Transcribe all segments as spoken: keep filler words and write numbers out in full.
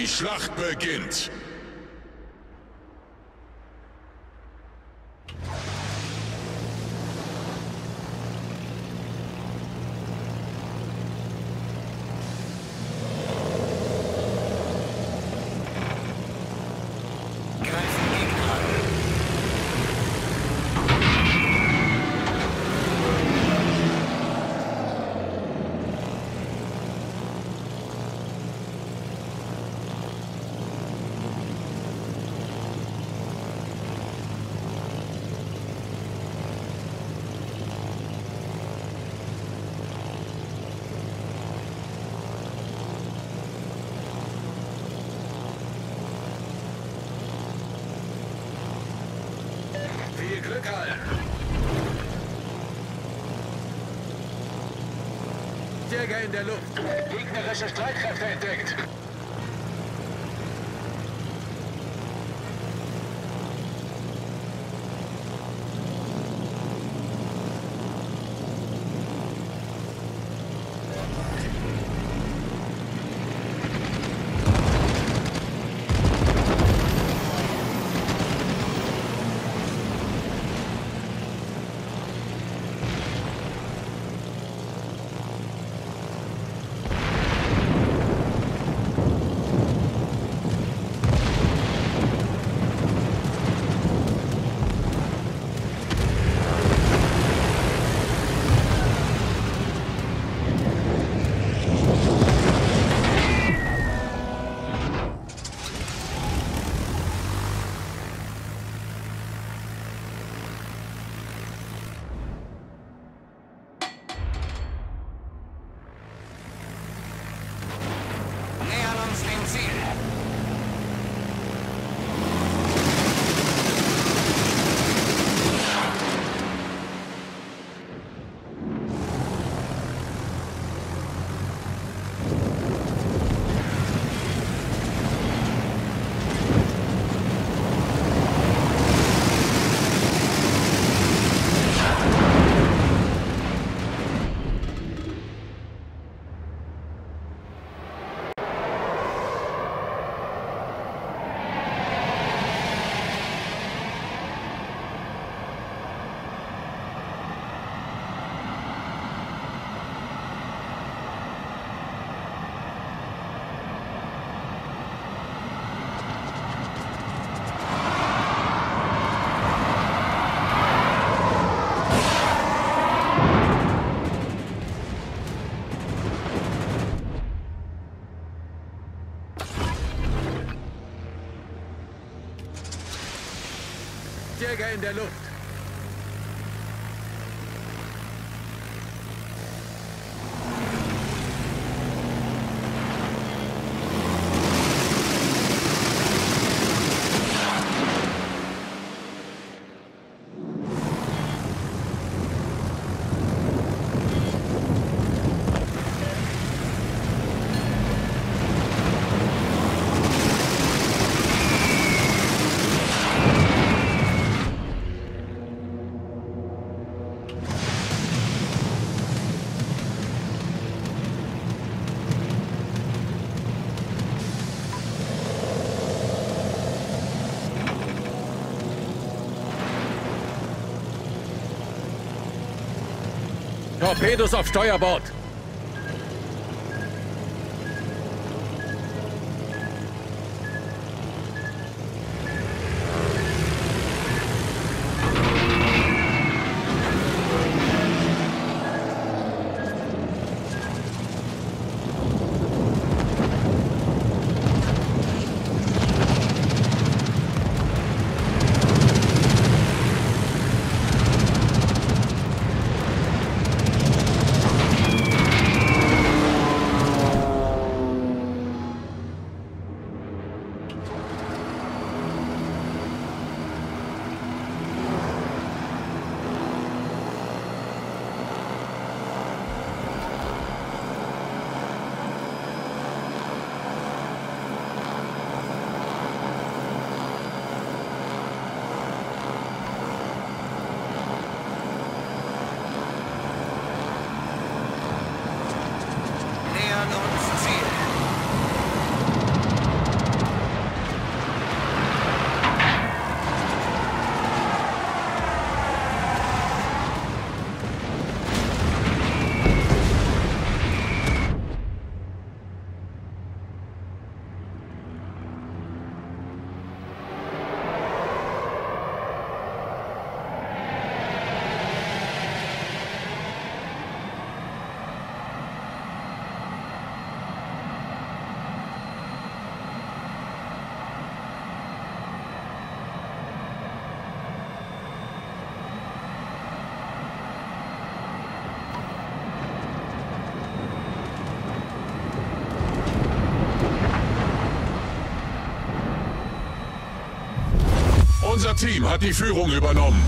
Die Schlacht beginnt! Jäger in der Luft. Gegnerische Streitkräfte entdeckt. Jäger in der Luft. Torpedos auf Steuerbord! Unser Team hat die Führung übernommen.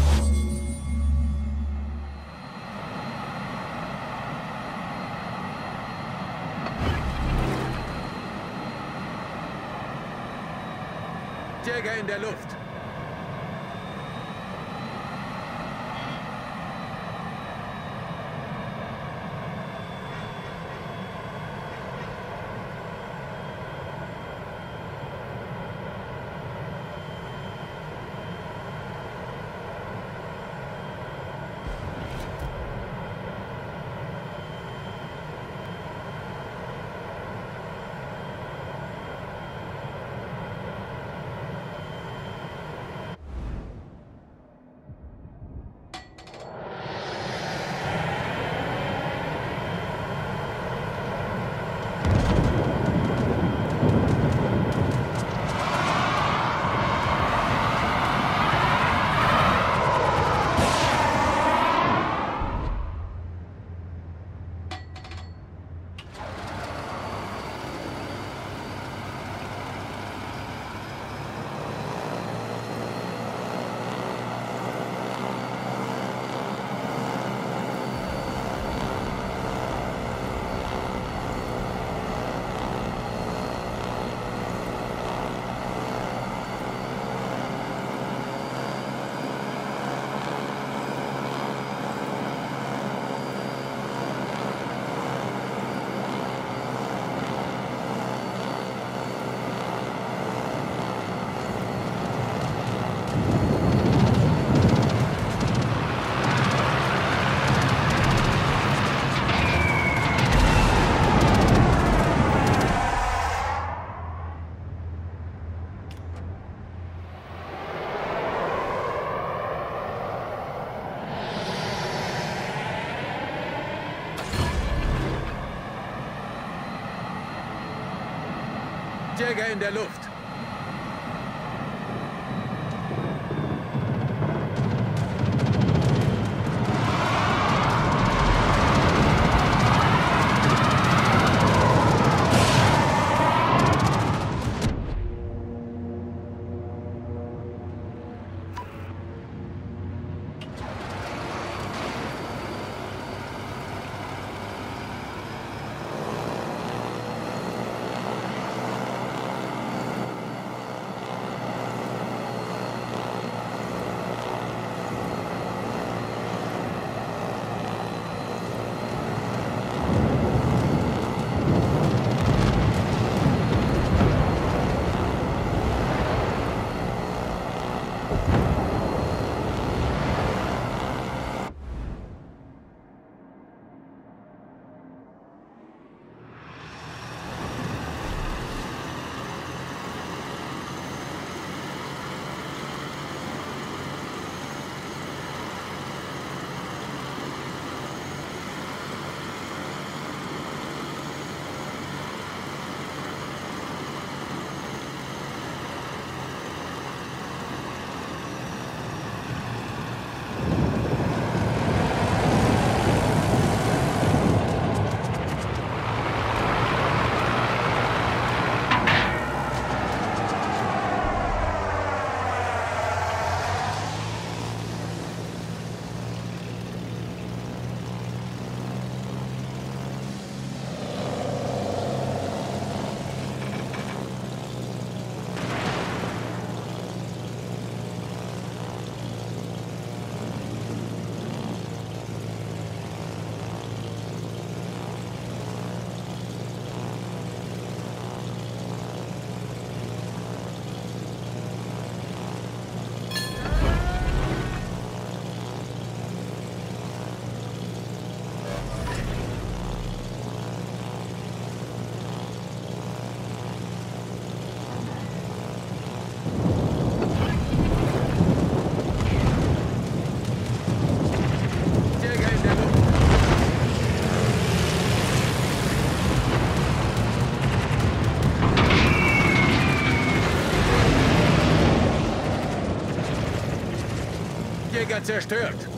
Jäger in der Luft. Jäger in der Luft. Zerstört.